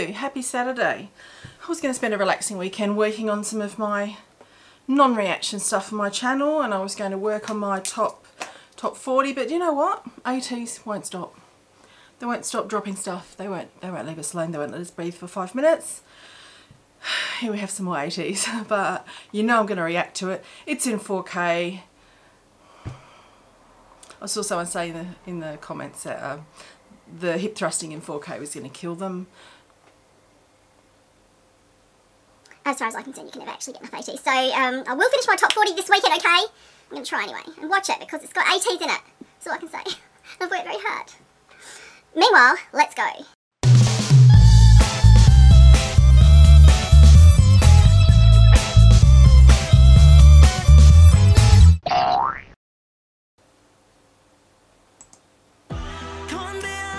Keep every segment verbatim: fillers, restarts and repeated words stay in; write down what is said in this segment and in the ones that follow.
Hello, happy Saturday. I was going to spend a relaxing weekend working on some of my non-reaction stuff for my channel, and I was going to work on my top top forty, but you know what? ATEEZ won't stop. They won't stop dropping stuff. They won't they won't leave us alone. They won't let us breathe for five minutes. Here we have some more ATEEZ, but you know I'm going to react to it. It's in four K. I saw someone say in the, in the comments that uh, the hip thrusting in four K was going to kill them. As far as I can see, you can never actually get enough ATEEZ. So um, I will finish my top forty this weekend, okay? I'm going to try anyway and watch it because it's got ATEEZ in it. That's all I can say. I've worked very hard. Meanwhile, let's go.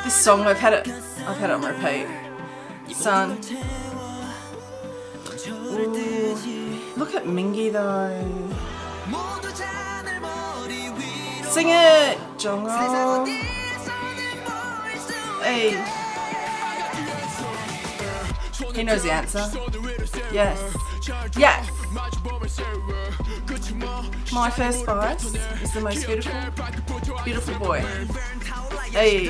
This song, I've had it, I've had it on repeat. San. Ooh, look at Mingi though. Sing it, Jongho. Hey, he knows the answer. Yes, yes. My first spice is the most beautiful, beautiful boy. Hey,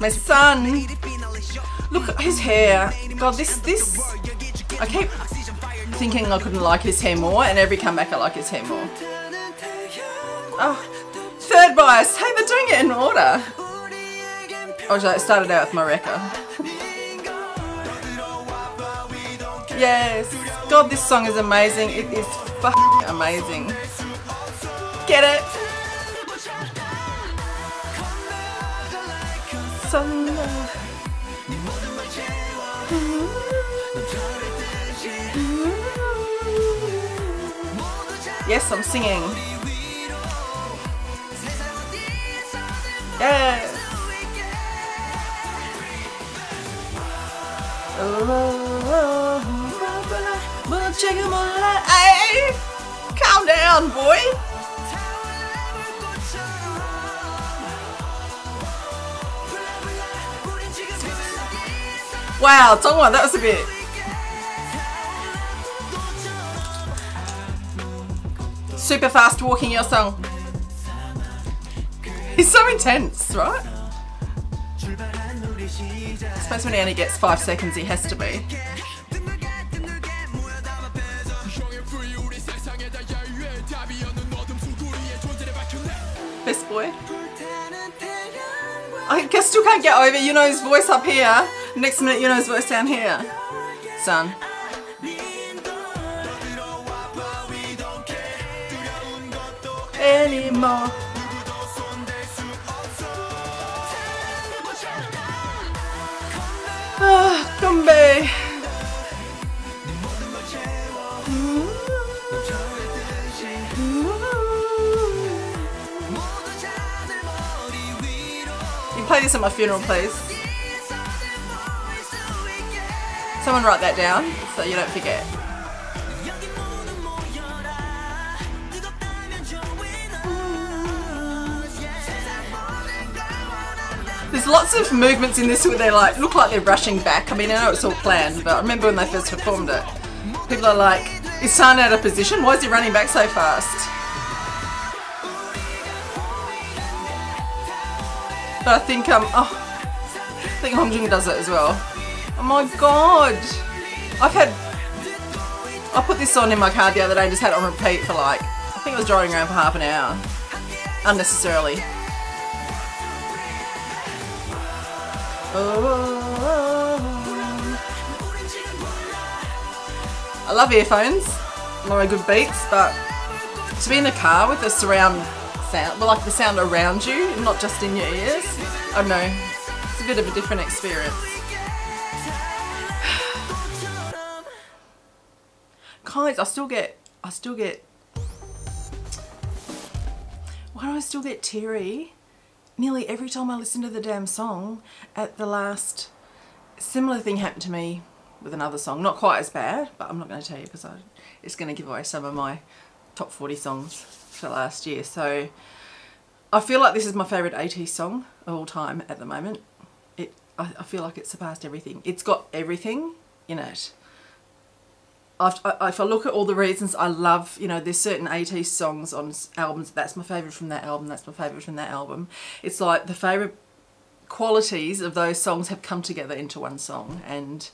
my son. Look at his hair. God, this, this. I keep thinking I couldn't like his hair more, and every comeback I like his hair more. Oh, third bias. Hey, they're doing it in order. Oh, I started out with my wrecker. Yes. God, this song is amazing. It is fucking amazing. Get it? Sun. Yes, I'm singing. Yes. Calm down, boy. Wow, Jongwon, that was a bit. Super fast walking your song. It's so intense, right? I suppose when he only gets five seconds, he has to be. Best boy. I guess still can't get over, you know, his voice up here. Next minute, you know, his voice down here. Son. Anymore. Ah, come back. You can play this at my funeral, please. Someone write that down so you don't forget. There's lots of movements in this where they like look like they're rushing back. I mean, I know it's all planned, but I remember when they first performed it, people are like, "Is San out of position? Why is he running back so fast?" But I think um, oh, I think Hongjoong does it as well. Oh my god! I've had I put this on in my car the other day and just had it on repeat for like I think I was driving around for half an hour unnecessarily. I love earphones, not very good beats, but to be in a car with the surround sound, well, like the sound around you, not just in your ears, I don't know, it's a bit of a different experience. Guys, I still get, I still get, why do I still get teary? Nearly every time I listen to the damn song. At the last, similar thing happened to me with another song. Not quite as bad, but I'm not going to tell you because I, it's going to give away some of my top forty songs for last year. So I feel like this is my favourite ATEEZ song of all time at the moment. It I, I feel like it surpassed everything. It's got everything in it. I've, I, if I look at all the reasons I love, you know, there's certain ATEEZ songs on albums, that's my favourite from that album, that's my favourite from that album. It's like the favourite qualities of those songs have come together into one song, and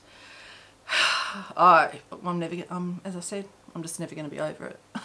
I, I'm never, I'm, as I said, I'm just never going to be over it.